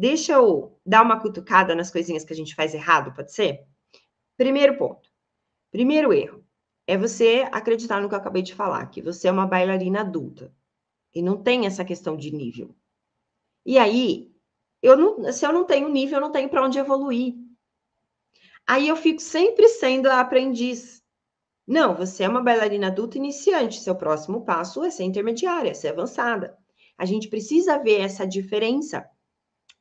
Deixa eu dar uma cutucada nas coisinhas que a gente faz errado, pode ser? Primeiro ponto. Primeiro erro é você acreditar no que eu acabei de falar, que você é uma bailarina adulta e não tem essa questão de nível. E aí, se eu não tenho nível, eu não tenho para onde evoluir. Aí eu fico sempre sendo a aprendiz. Não, você é uma bailarina adulta iniciante, seu próximo passo é ser intermediária, é ser avançada. A gente precisa ver essa diferença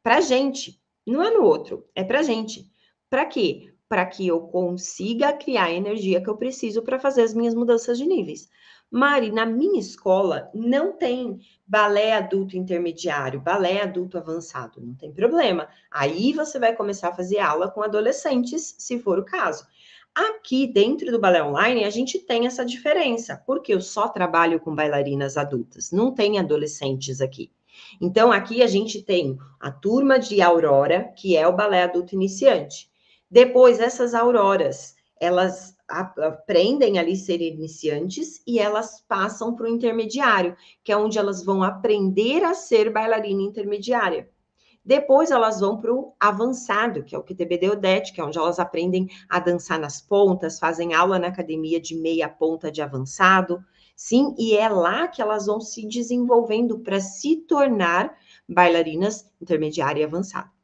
pra gente, não é no outro, é pra gente. Pra quê? Para que eu consiga criar a energia que eu preciso para fazer as minhas mudanças de níveis. Mari, na minha escola não tem balé adulto intermediário, balé adulto avançado, não tem problema. Aí você vai começar a fazer aula com adolescentes, se for o caso. Aqui dentro do Balé Online a gente tem essa diferença, porque eu só trabalho com bailarinas adultas, não tem adolescentes aqui. Então aqui a gente tem a turma de Aurora, que é o balé adulto iniciante. Depois, essas auroras, elas aprendem ali ser iniciantes e elas passam para o intermediário, que é onde elas vão aprender a ser bailarina intermediária. Depois, elas vão para o avançado, que é o QTB de Odete, que é onde elas aprendem a dançar nas pontas, fazem aula na academia de meia ponta de avançado. Sim, e é lá que elas vão se desenvolvendo para se tornar bailarinas intermediária e avançada.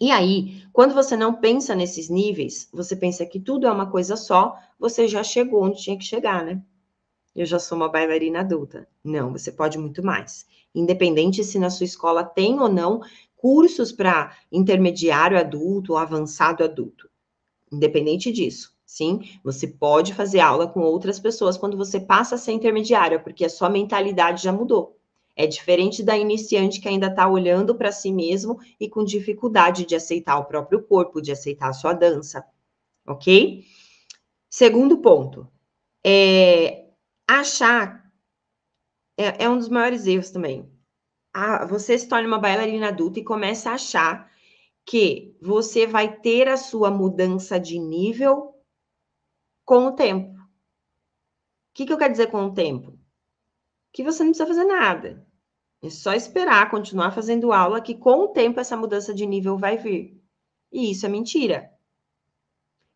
E aí, quando você não pensa nesses níveis, você pensa que tudo é uma coisa só, você já chegou onde tinha que chegar, né? Eu já sou uma bailarina adulta. Não, você pode muito mais. Independente se na sua escola tem ou não cursos para intermediário adulto ou avançado adulto. Independente disso, sim, você pode fazer aula com outras pessoas quando você passa a ser intermediária, porque a sua mentalidade já mudou. É diferente da iniciante que ainda está olhando para si mesmo e com dificuldade de aceitar o próprio corpo, de aceitar a sua dança, ok? Segundo ponto, achar, é um dos maiores erros também. Você se torna uma bailarina adulta e começa a achar que você vai ter a sua mudança de nível com o tempo. O que eu quero dizer com o tempo? Que você não precisa fazer nada. É só esperar, continuar fazendo aula, que com o tempo essa mudança de nível vai vir. E isso é mentira.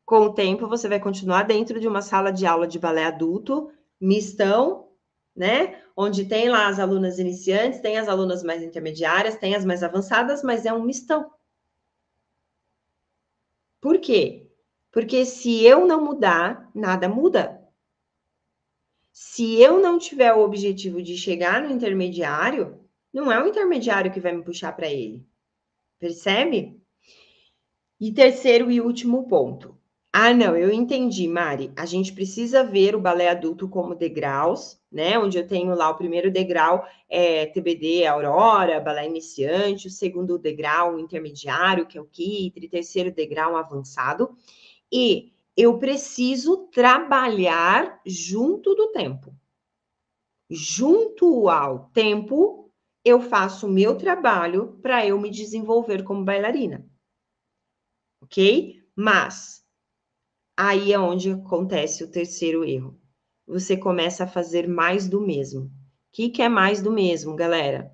Com o tempo, você vai continuar dentro de uma sala de aula de balé adulto, mistão, né? Onde tem lá as alunas iniciantes, tem as alunas mais intermediárias, tem as mais avançadas, mas é um mistão. Por quê? Porque se eu não mudar, nada muda. Se eu não tiver o objetivo de chegar no intermediário, não é o intermediário que vai me puxar para ele. Percebe? E terceiro e último ponto. Ah, não, eu entendi, Mari. A gente precisa ver o balé adulto como degraus, né? Onde eu tenho lá o primeiro degrau, TBD, Aurora, balé iniciante, o segundo degrau, intermediário, que é o Kitri, terceiro degrau, avançado. E eu preciso trabalhar junto do tempo. Junto ao tempo, eu faço o meu trabalho para eu me desenvolver como bailarina. Ok? Mas, aí é onde acontece o terceiro erro. Você começa a fazer mais do mesmo. O que é mais do mesmo, galera?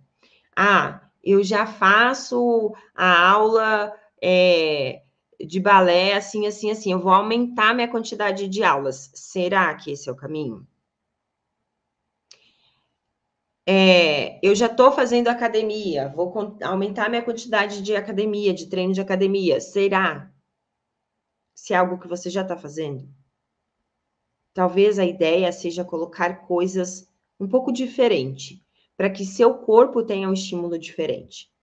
Ah, eu já faço a aula... de balé, assim, assim, assim, eu vou aumentar minha quantidade de aulas. Será que esse é o caminho? Eu já estou fazendo academia, vou aumentar minha quantidade de academia, de treino de academia. Será? Se é algo que você já está fazendo? Talvez a ideia seja colocar coisas um pouco diferente, para que seu corpo tenha um estímulo diferente.